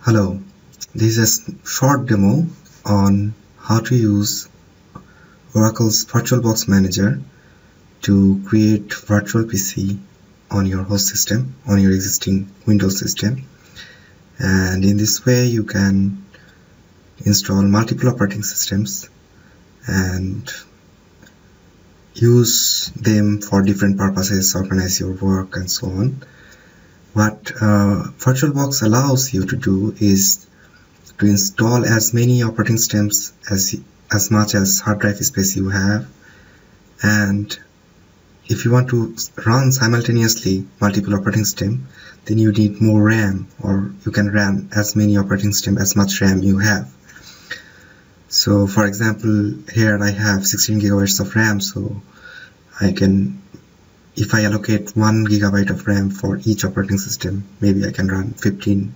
Hello, this is a short demo on how to use Oracle's VirtualBox Manager to create virtual PC on your host system, on your existing Windows system. And in this way you can install multiple operating systems and use them for different purposes, organize your work and so on. What VirtualBox allows you to do is to install as many operating systems as much as hard drive space you have, and if you want to run simultaneously multiple operating system, then you need more RAM, or you can run as many operating system as much RAM you have. So for example, here I have 16 gigabytes of RAM, so I can, if I allocate 1 gigabyte of RAM for each operating system, maybe I can run 15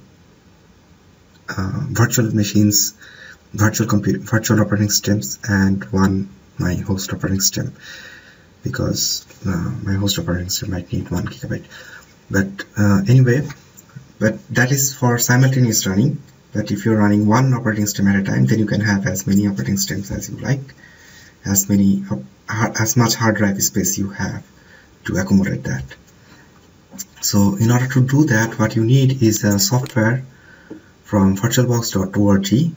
virtual machines, virtual operating systems, and my host operating system, because my host operating system might need 1 gigabyte. But that is for simultaneous running. But if you're running one operating system at a time, then you can have as many operating systems as you like, as much hard drive space you have to accommodate that. So in order to do that, what you need is a software from virtualbox.org,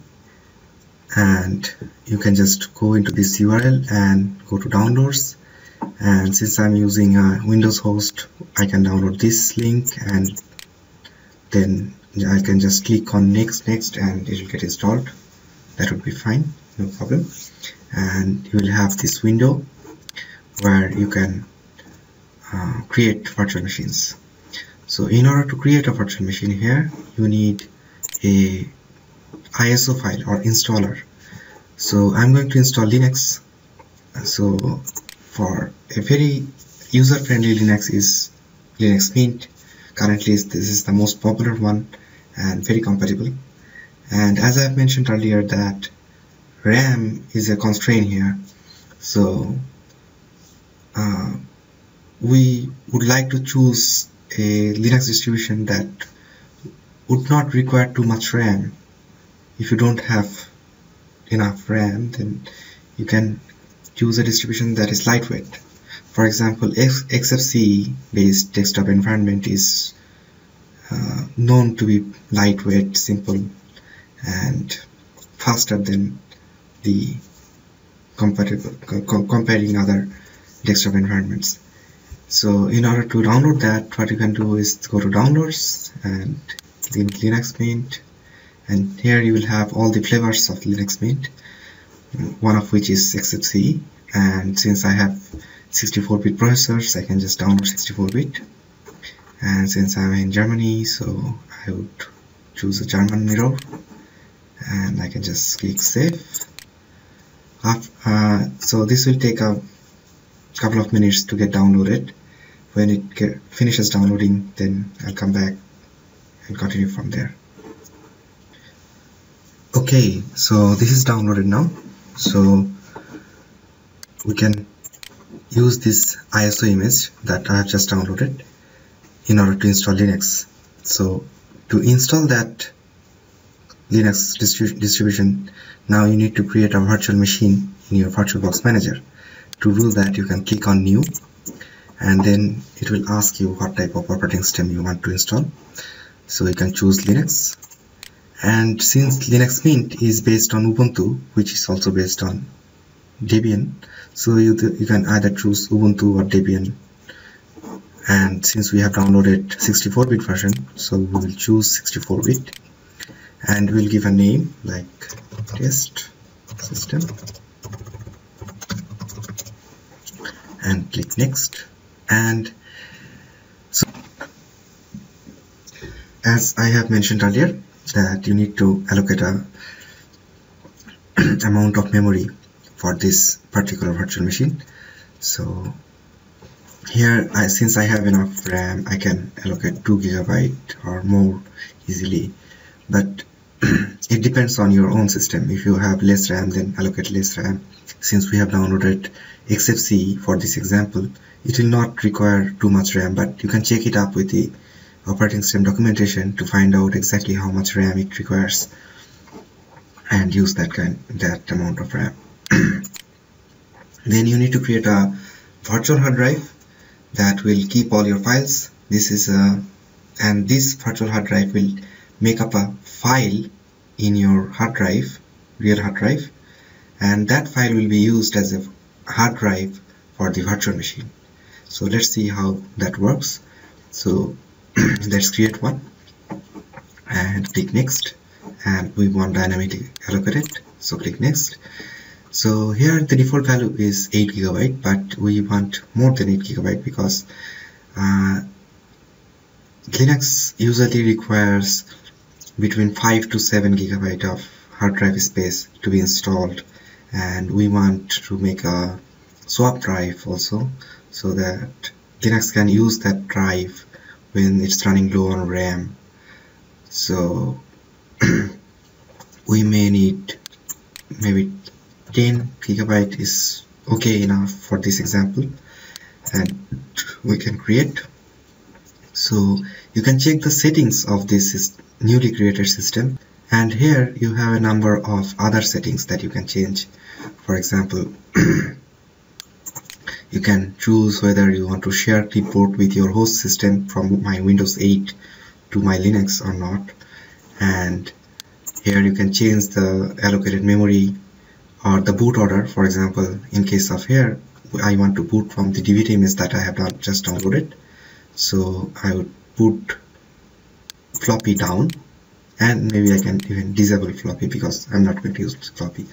and you can just go into this URL and go to downloads. And since I'm using a Windows host, I can download this link, and then I can just click on next, and it will get installed. That would be fine, no problem. And you will have this window where you can create virtual machines. So in order to create a virtual machine here, you need a ISO file or installer. So I'm going to install Linux. So for a very user-friendly Linux is Linux Mint. Currently this is the most popular one and very compatible. And as I've mentioned earlier, that RAM is a constraint here. So we would like to choose a Linux distribution that would not require too much RAM. If you don't have enough RAM, then you can choose a distribution that is lightweight. For example, Xfce based desktop environment is known to be lightweight, simple, and faster than the comparing other desktop environments. So in order to download that, what you can do is go to downloads and Linux Mint, and here you will have all the flavors of Linux Mint, one of which is Xfce. And since I have 64-bit processors, I can just download 64-bit. And since I'm in Germany, so I would choose a German mirror, and I can just click save. So this will take a couple of minutes to get downloaded. When it finishes downloading, then I'll come back and continue from there. Okay, so this is downloaded now, so we can use this ISO image that I have just downloaded in order to install Linux. So to install that Linux distribution, now you need to create a virtual machine in your VirtualBox Manager. To do that, you can click on new, and then it will ask you what type of operating system you want to install. So you can choose Linux, and since Linux Mint is based on Ubuntu, which is also based on Debian, so you can either choose Ubuntu or Debian. And since we have downloaded 64-bit version, so we will choose 64-bit, and we'll give a name like test system, and click next. And so, as I have mentioned earlier, that you need to allocate a amount of memory for this particular virtual machine. So here, since I have enough RAM, I can allocate 2 gigabyte or more easily, but it depends on your own system. If you have less RAM, then allocate less RAM. Since we have downloaded Xfce for this example, it will not require too much RAM, but you can check it up with the operating system documentation to find out exactly how much RAM it requires and use that amount of RAM. Then you need to create a virtual hard drive that will keep all your files. This virtual hard drive will make up a file in your hard drive, real hard drive, and that file will be used as a hard drive for the virtual machine. So let's see how that works. So let's create one and click next, and we want dynamically allocate it, so click next. So here the default value is 8 GB, but we want more than 8 GB because Linux usually requires between 5 to 7 GB of hard drive space to be installed, and we want to make a swap drive also so that Linux can use that drive when it's running low on RAM. So we may need maybe 10 GB is okay enough for this example, and we can create. So you can check the settings of this newly created system, and here you have a number of other settings that you can change. For example, you can choose whether you want to share clipboard with your host system from my Windows 8 to my Linux or not, and here you can change the allocated memory or the boot order. For example, in case of here, I want to boot from the DVD image that I have just downloaded, so I would boot floppy down, and maybe I can even disable floppy because I'm not going to use floppy.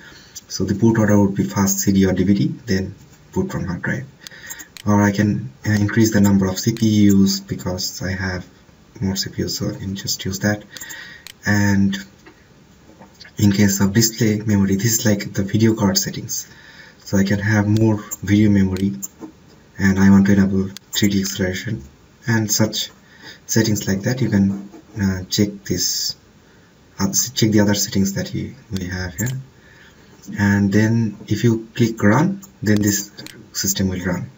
So the boot order would be first CD or DVD, then boot from hard drive. Or I can increase the number of CPUs because I have more CPUs, so I can just use that. And in case of display memory, this is like the video card settings, so I can have more video memory, and I want to enable 3D acceleration and such settings like that. You can check the other settings that we have here, and then if you click run, then this system will run.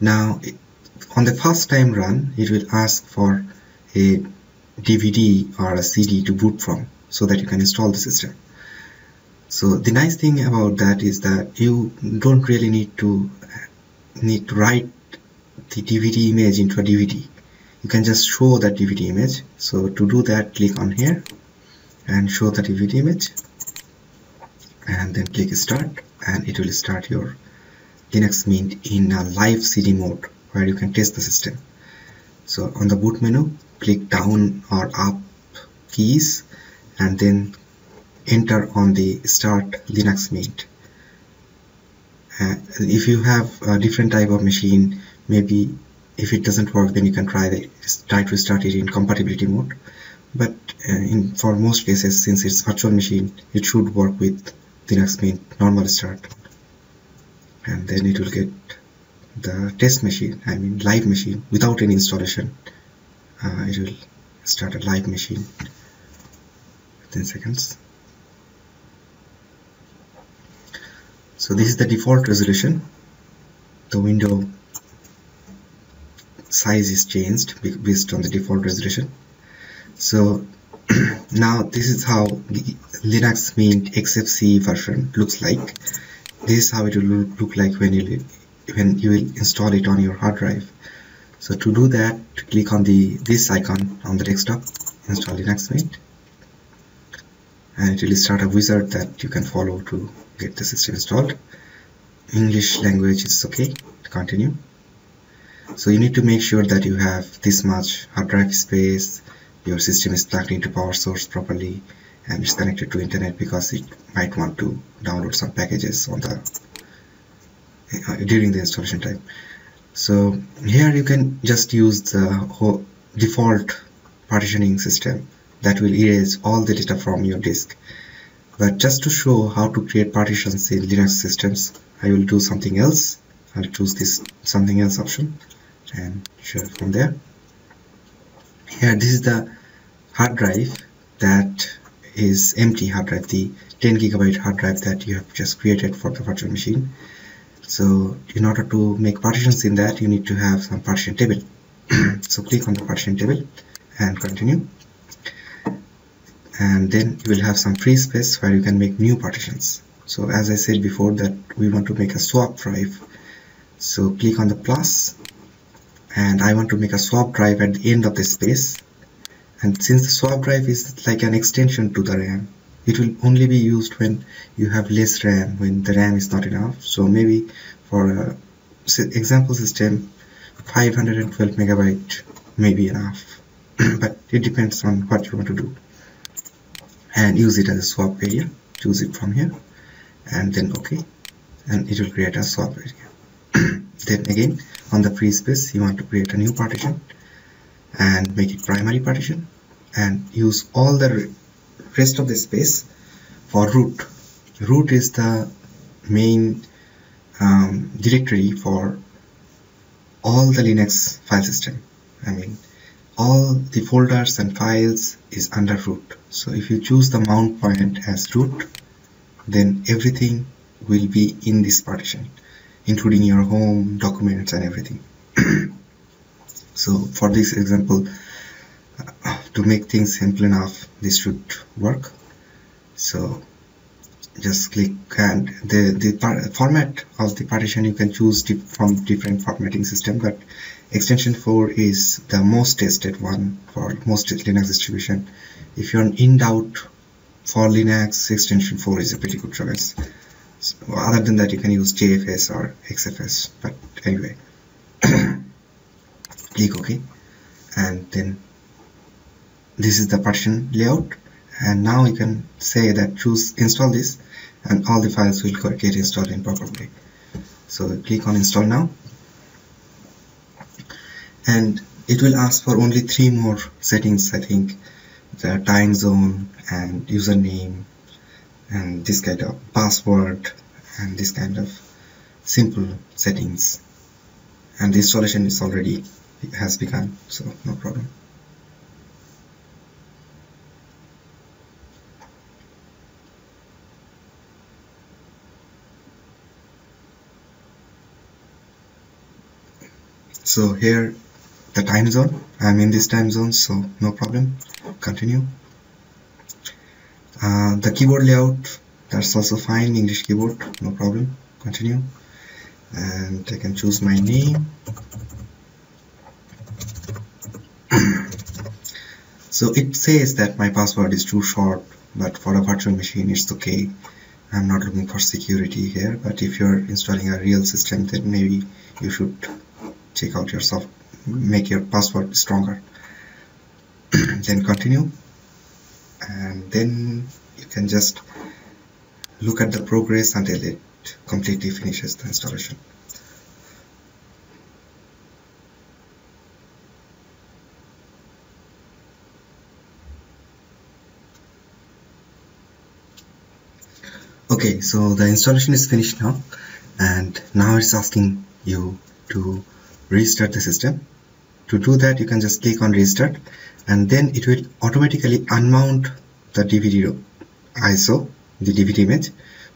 Now on the first time run, it will ask for a DVD or a CD to boot from so that you can install the system. So the nice thing about that is that you don't really need to write the DVD image into a DVD. You can just show that DVD image. So to do that, click on here and show the DVD image, and then click start, and it will start your Linux Mint in a live CD mode where you can test the system. So on the boot menu, click down or up keys, and then enter on the start Linux Mint. If you have a different type of machine, maybe if it doesn't work, then you can try to start it in compatibility mode, but for most cases, since it's virtual machine, it should work with Linux Mint normal start, and then it will get the test machine, I mean live machine without any installation. It will start a live machine 10 seconds. So this is the default resolution. The window size is changed based on the default resolution. So now this is how Linux Mint Xfce version looks like. This is how it will look like when you will install it on your hard drive. So to do that, click on this icon on the desktop, install Linux Mint, and it will start a wizard that you can follow to get the system installed. English language is okay, continue. So you need to make sure that you have this much hard drive space, your system is plugged into power source properly, and it's connected to internet because it might want to download some packages on the during the installation time. So here you can just use the whole default partitioning system that will erase all the data from your disk. But just to show how to create partitions in Linux systems, I will do something else. I'll choose this something else option and share from there. Here, this is the hard drive that is empty hard drive, the 10 GB hard drive that you have just created for the virtual machine. So in order to make partitions in that, you need to have some partition table. So click on the partition table and continue, and then you will have some free space where you can make new partitions. So as I said before, that we want to make a swap drive, so click on the plus, and I want to make a swap drive at the end of this space. And since the swap drive is like an extension to the RAM, it will only be used when you have less RAM, when the RAM is not enough. So maybe for a example system, 512 megabyte may be enough, but it depends on what you want to do. And use it as a swap area, choose it from here, and then OK, and it will create a swap area. Then again, on the free space, you want to create a new partition and make it primary partition, and use all the rest of the space for root. Root is the main directory for all the Linux file system. I mean, all the folders and files is under root. So if you choose the mount point as root, then everything will be in this partition, including your home, documents, and everything. So for this example, to make things simple enough, this should work. So just click, and the format of the partition you can choose from different formatting system, but extension 4 is the most tested one for most Linux distribution. If you're in doubt for Linux, extension 4 is a pretty good choice. So other than that, you can use JFS or XFS, but anyway. Click OK, and then this is the partition layout. And now you can say that choose install this, and all the files will get installed in proper way. So click on install now, and it will ask for only 3 more settings, I think, the time zone and username and this kind of password and this kind of simple settings. And the installation is already, it has begun, so no problem. So here the time zone, I'm in this time zone, so no problem, continue. The keyboard layout, that's also fine, English keyboard, no problem, continue. And I can choose my name. So it says that my password is too short, but for a virtual machine it's okay. I'm not looking for security here, but if you're installing a real system, then maybe you should check out yourself, make your password stronger. Then continue, and then you can just look at the progress until it completely finishes the installation. Okay, so the installation is finished now, and now it's asking you to restart the system. To do that, you can just click on restart, and then it will automatically unmount the DVD ISO, the DVD image,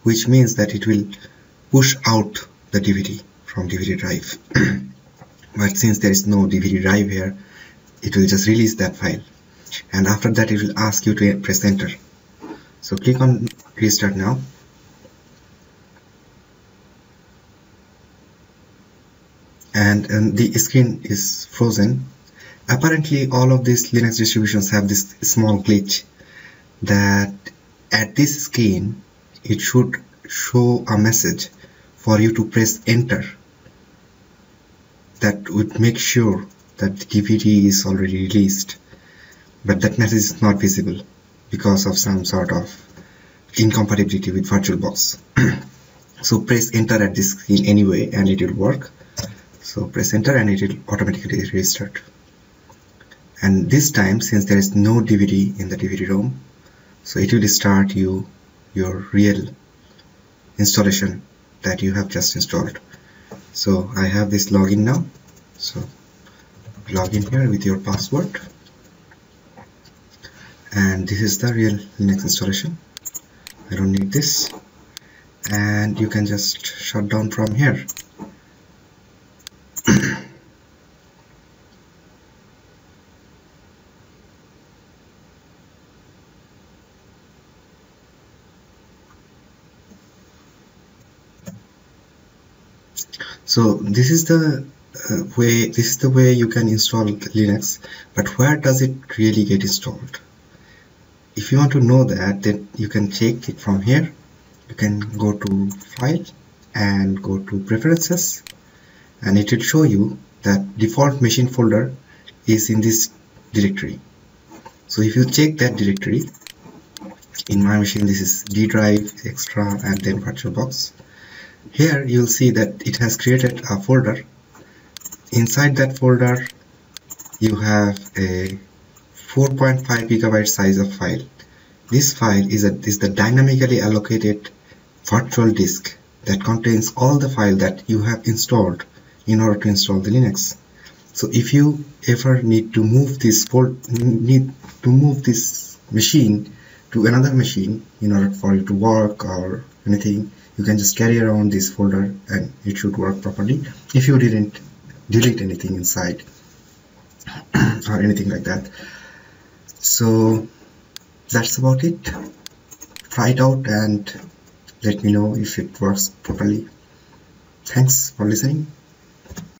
which means that it will push out the DVD from DVD drive. But since there is no DVD drive here, it will just release that file. And after that, it will ask you to press enter. So click on restart now. And the screen is frozen. Apparently, all of these Linux distributions have this small glitch that at this screen, it should show a message for you to press enter. That would make sure that the DVD is already released, but that message is not visible because of some sort of incompatibility with VirtualBox. So press enter at this screen anyway, and it will work. So press enter, and it will automatically restart. And this time, since there is no DVD in the DVD ROM, so it will start you your real installation that you have just installed. So I have this login now, so log in here with your password, and this is the real Linux installation. I don't need this, and you can just shut down from here. So this is the way you can install Linux, but where does it really get installed? If you want to know that, then you can check it from here. You can go to File and go to Preferences, and it will show you that default machine folder is in this directory. So if you check that directory, in my machine this is D drive, extra, and then VirtualBox. Here you'll see that it has created a folder. Inside that folder you have a 4.5 gigabyte size of file. This file is the dynamically allocated virtual disk that contains all the file that you have installed in order to install the Linux. So if you ever need to move this machine to another machine in order for you to work or anything, you can just carry around this folder and it should work properly if you didn't delete anything inside or anything like that. So that's about it. Try it out and let me know if it works properly. Thanks for listening.